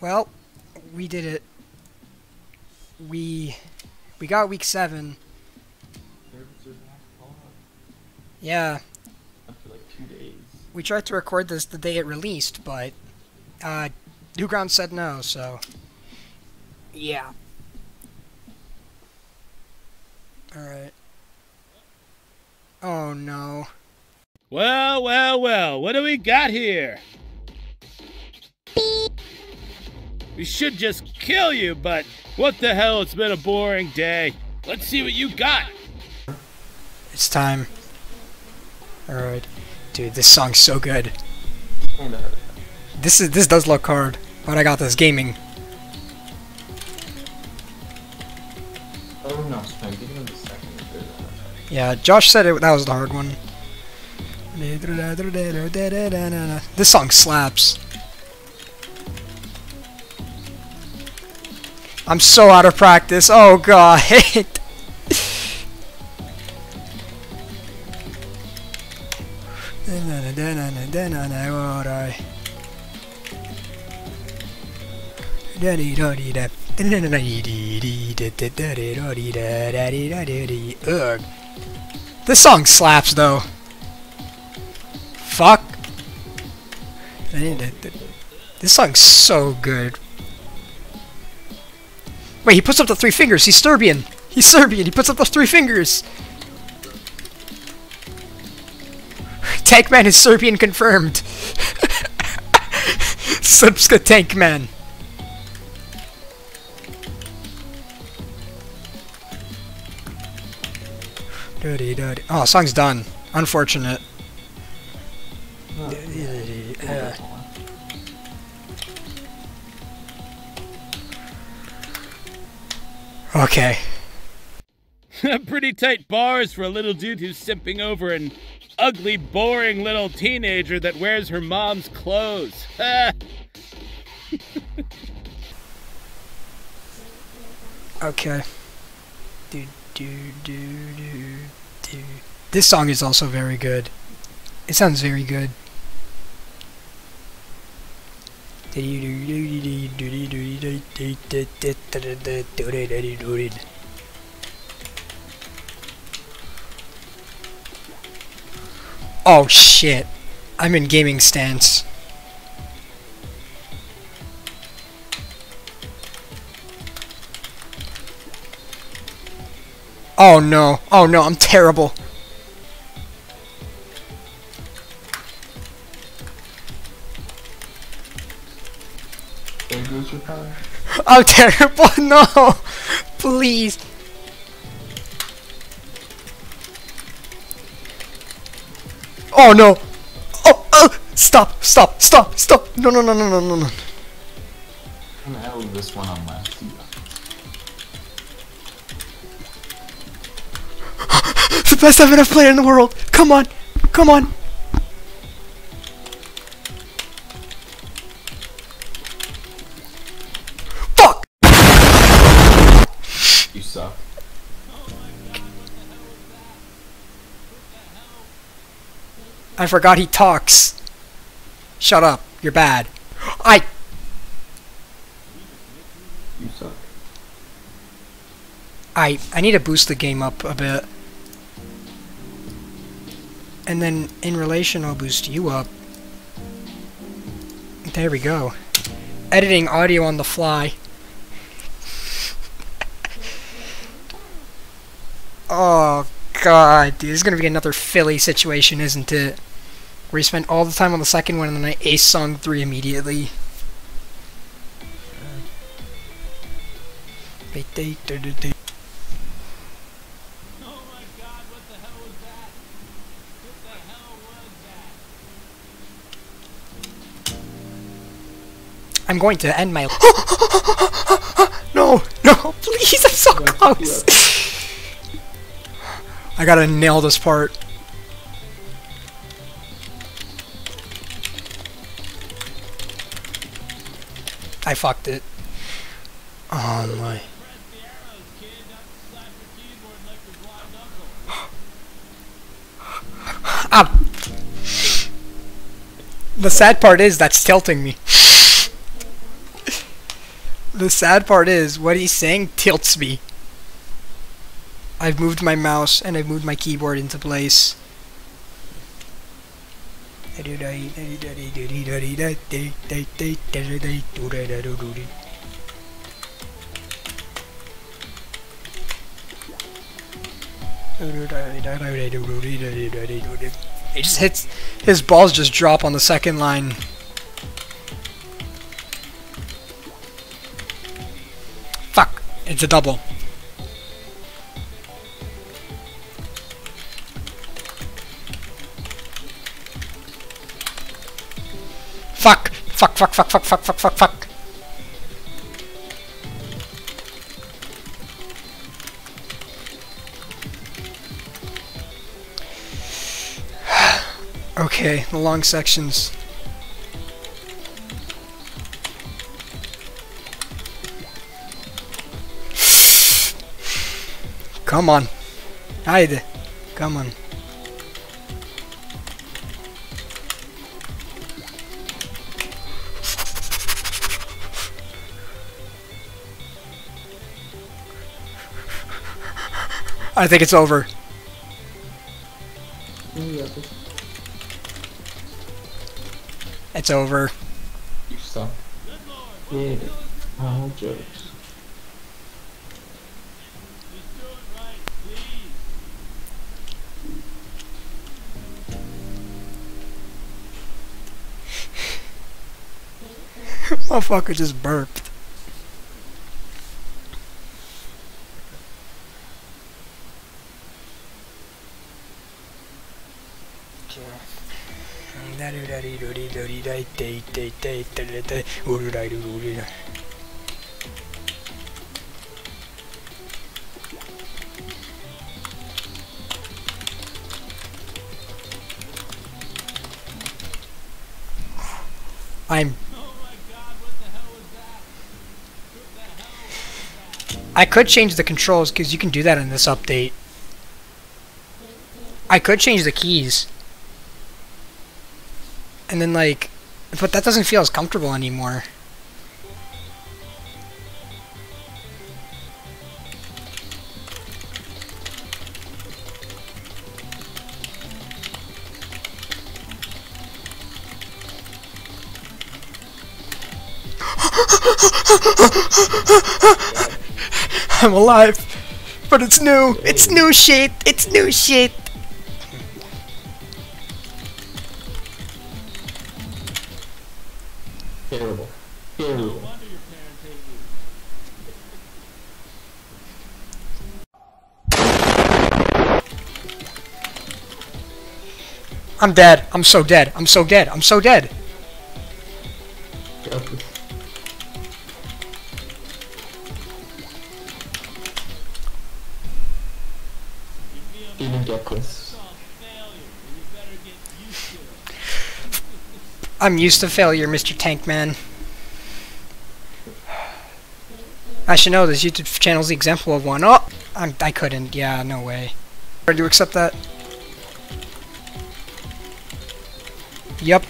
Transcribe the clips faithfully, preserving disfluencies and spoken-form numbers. Well, we did it. We we got week seven. Yeah. After like two days. We tried to record this the day it released, but uh, Newground said no, so yeah. Alright. Oh no. Well, well, well, what do we got here? Beep. We should just kill you, but what the hell, it's been a boring day. Let's see what you got. It's time. Alright. Dude, this song's so good. Oh, no. This is this does look hard, but I got this gaming. Oh no, Spam, give me a second. Yeah, Josh said it that was the hard one. This song slaps. I'm so out of practice. Oh god. Ugh. This song slaps though. Fuck. This song's so good. Wait, he puts up the three fingers. He's Serbian. He's Serbian. He puts up those three fingers. Tankman is Serbian confirmed. Sipska Tankman. Oh, song's done. Unfortunate. Oh, yeah. Okay. Pretty tight bars for a little dude who's simping over an ugly, boring little teenager that wears her mom's clothes. Okay. Dude. Do, do, do, do. This song is also very good. It sounds very good. Oh shit. I'm in gaming stance. Oh no, oh no, I'm terrible. There goes your power. I'm terrible, no! Please. Oh no! Oh, oh! Stop, stop, stop, stop! No, no, no, no, no, no, no. I'm gonna leave this one on last. The best I've ever played in the world. Come on, come on. Fuck. You suck. I forgot he talks. Shut up. You're bad. I. You suck. I I need to boost the game up a bit. And then, in relation, I'll boost you up. There we go. Editing audio on the fly. Oh, God. Dude, this is going to be another Philly situation, isn't it? Where you spent all the time on the second one, and then I ace song three immediately. I'm going to end my. No, no, please, I'm so close. I gotta nail this part. I fucked it. Oh my. Ah. The sad part is that's tilting me. the sad part is, what he's saying tilts me. I've moved my mouse and I've moved my keyboard into place. He just hits, his balls just drop on the second line. Fuck, it's a double. Fuck, fuck, fuck, fuck, fuck, fuck, fuck, fuck, fuck. Okay, the long sections. Come on. Haydi. Come on. I think it's over. It's over. You suck. Yeah. Oh, jokes. Motherfucker just burped. I'm I could change the controls because you can do that in this update. I could change the keys. And then like, but that doesn't feel as comfortable anymore. I'm alive, but it's new. It's new shit. It's new shit. Terrible. Terrible. I'm dead. I'm so dead. I'm so dead. I'm so dead. Didn't get this. I'm used to failure, Mister Tankman. I should know this YouTube channel's the example of one. Oh, I'm, I couldn't. Yeah, no way. Ready to accept that? Yep.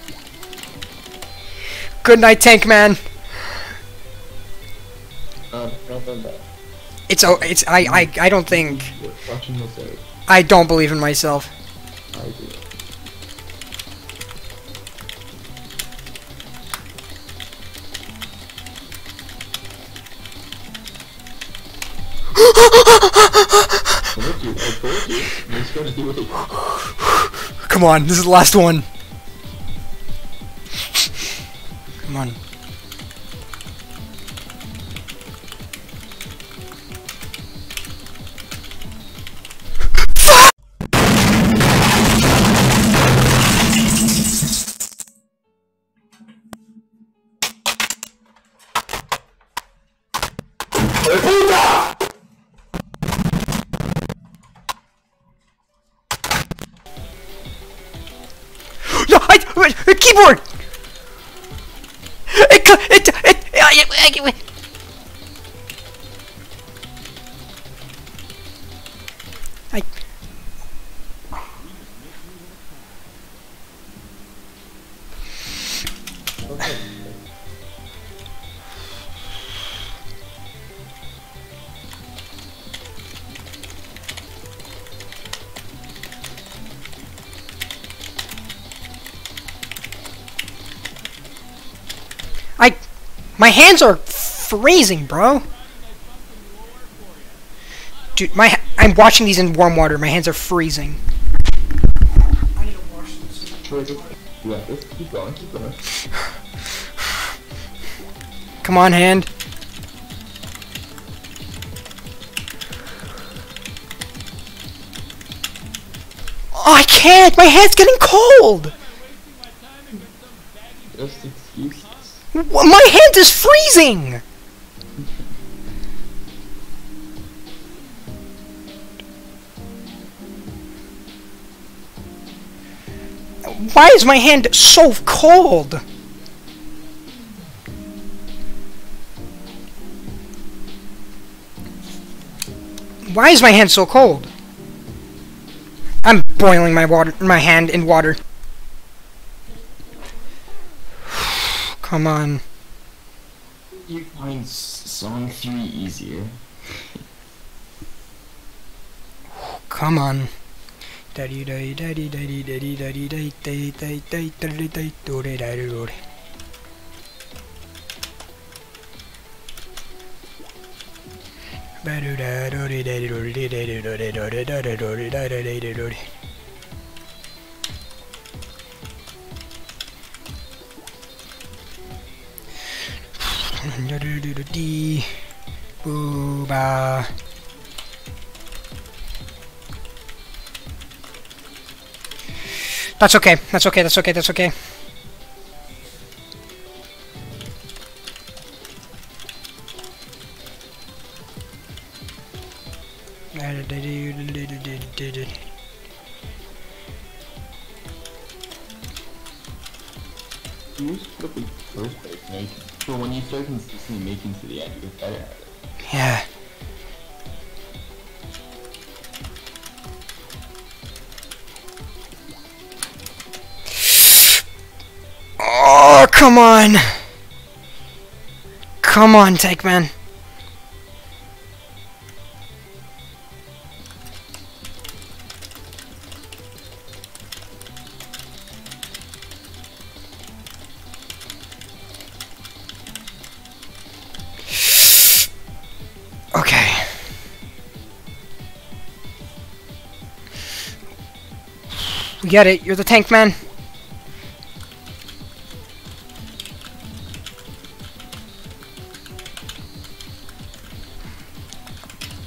Good night, Tankman. Um, it's oh, it's I I I don't think. I don't believe in myself. I do. Come on, this is the last one. Come on. A keyboard. It it it it it. I. My hands are freezing, bro. Dude, my I'm washing these in warm water. My hands are freezing. I need to wash this. Yeah, keep going, keep going. Come on, hand. Oh, I can't! My hand's getting cold! Just excuses. My hand is freezing! Why is my hand so cold? Why is my hand so cold? I'm boiling my water, my hand in water. Come on. You find song three easier. Come on. Daddy, daddy, daddy, daddy, daddy, daddy, daddy, daddy, daddy, daddy, daddy, daddy, daddy, daddy, daddy. Booba. That's okay, that's okay, that's okay, that's okay. Yeah. Oh, come on. Come on, Tankman. We get it, you're the tank man.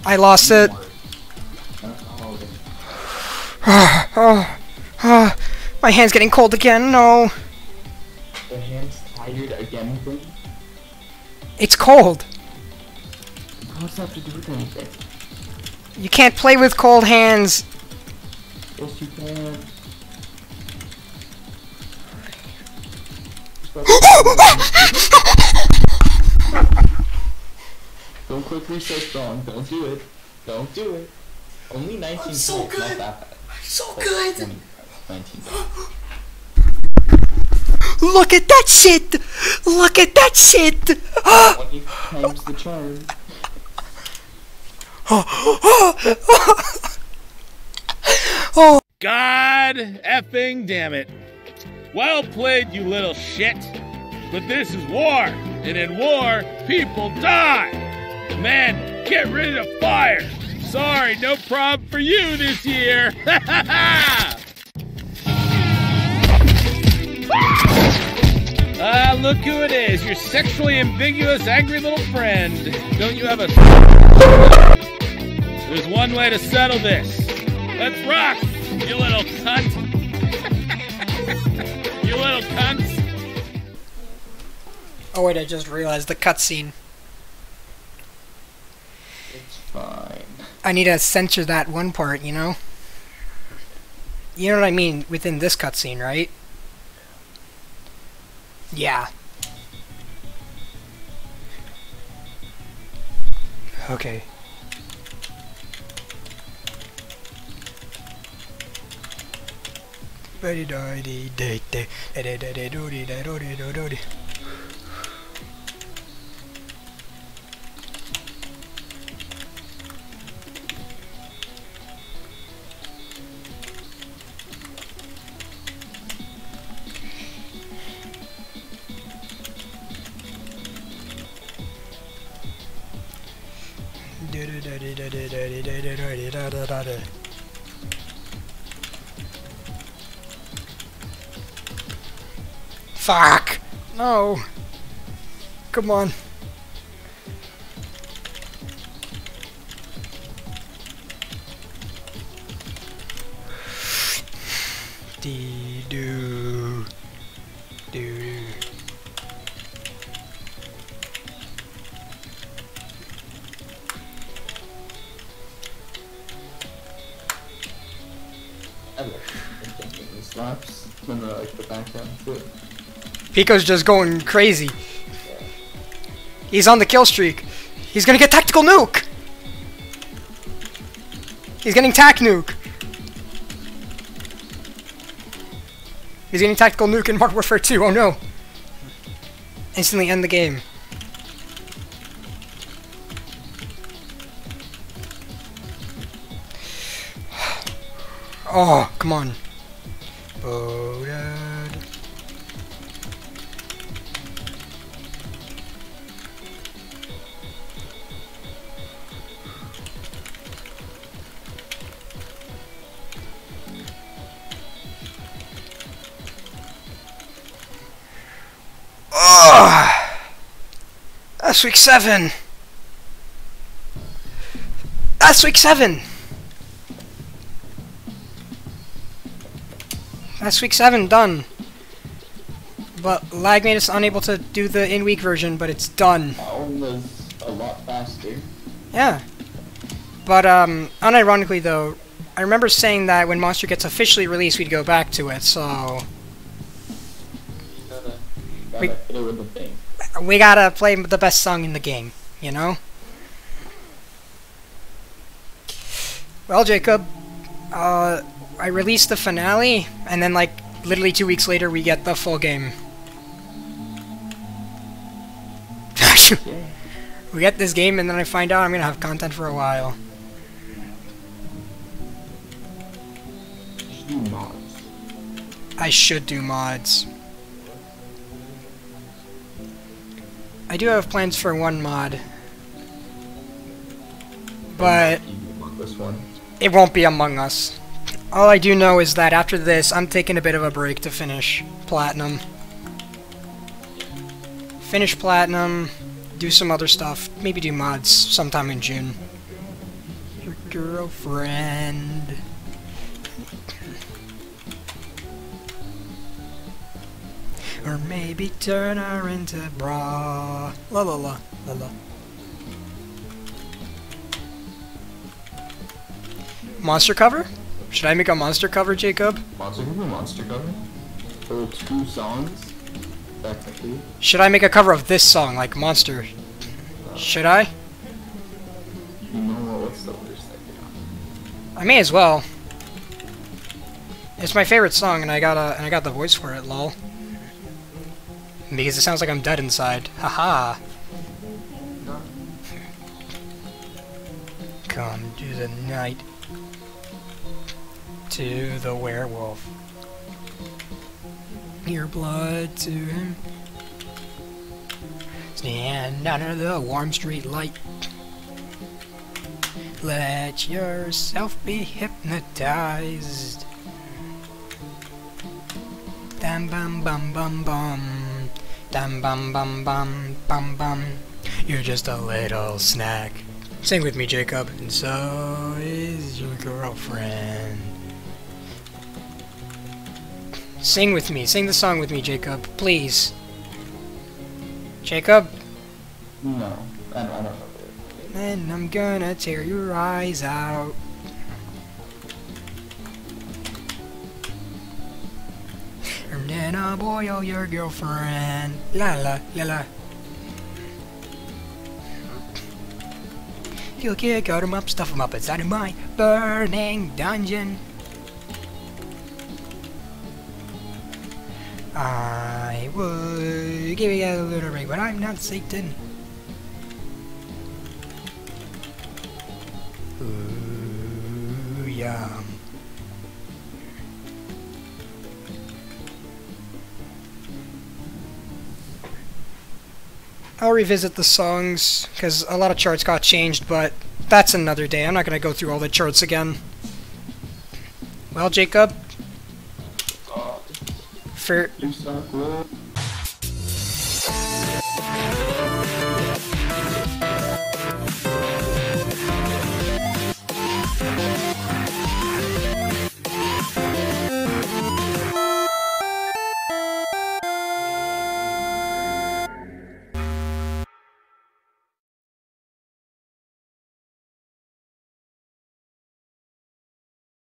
I lost it. Oh, oh, oh. My hand's getting cold again, no. The hand's tired again, please. It's cold. What's that to do with anything? You can't play with cold hands. Yes, you can. Don't quickly say strong. Don't do it. Don't do it. Only nineteen. I'm so points, good. Not that bad. I'm so but good. twenty, nineteen. Look at that shit. Look at that shit. twenty times the charm. Oh. God effing damn it. Well played, you little shit. But this is war, and in war, people die. Man, get rid of fire. Sorry, no prob for you this year. Ha ha ha! Ah, look who it is, your sexually ambiguous, angry little friend. Don't you have a... There's one way to settle this. Let's rock, you little cunt. You little cunts! Oh wait, I just realized the cutscene. It's fine. I need to censor that one part, you know? You know what I mean within this cutscene, right? Yeah. Okay. Fuck! No! Come on! Dee doo. Doo doo. I wish I can't get these slaps when they're like the background too. Pico's just going crazy. Yeah. He's on the kill streak. He's gonna get tactical nuke! He's getting tac nuke! He's getting tactical nuke in Modern Warfare two, oh no! Instantly end the game. Oh, come on. Oh, dad. Oh, that's week seven. That's week seven. That's week seven done. But lag made us unable to do the in-week version, but it's done. That one was a lot faster. Yeah. But um, unironically though, I remember saying that when Monster gets officially released, we'd go back to it. So. We, we gotta play the best song in the game, you know? Well, Jacob, uh, I released the finale, and then, like, literally two weeks later, we get the full game. We get this game, and then I find out I'm gonna have content for a while. Do mods. I should do mods. I do have plans for one mod, but it won't be Among Us. All I do know is that after this, I'm taking a bit of a break to finish Platinum. Finish Platinum, do some other stuff, maybe do mods sometime in June. Your girlfriend. Or maybe turn her into bra. La la la la la. Monster cover? Should I make a monster cover, Jacob? Monster cover, monster cover. There were two songs. Technically. Should I make a cover of this song, like Monster? Uh, Should I? You know what's the worst thing? I may as well. It's my favorite song, and I got a and I got the voice for it. Lol. Because it sounds like I'm dead inside. Haha. No. Come to the night. To the werewolf. Your blood to him. Stand under the warm street light. Let yourself be hypnotized. Dam bum bum bum bum. Dum bum bum bum bum bum. You're just a little snack. Sing with me, Jacob. And so is your girlfriend. Sing with me. Sing the song with me, Jacob. Please. Jacob? No. I don't, I don't know. Then I'm gonna tear your eyes out. And I'll boil your girlfriend. La la la la. You'll kick, cut him up, stuff him up inside of my burning dungeon. I would give you a little break, but I'm not Satan. Ooh, yum. I'll revisit the songs, because a lot of charts got changed, but that's another day. I'm not going to go through all the charts again. Well, Jacob? For...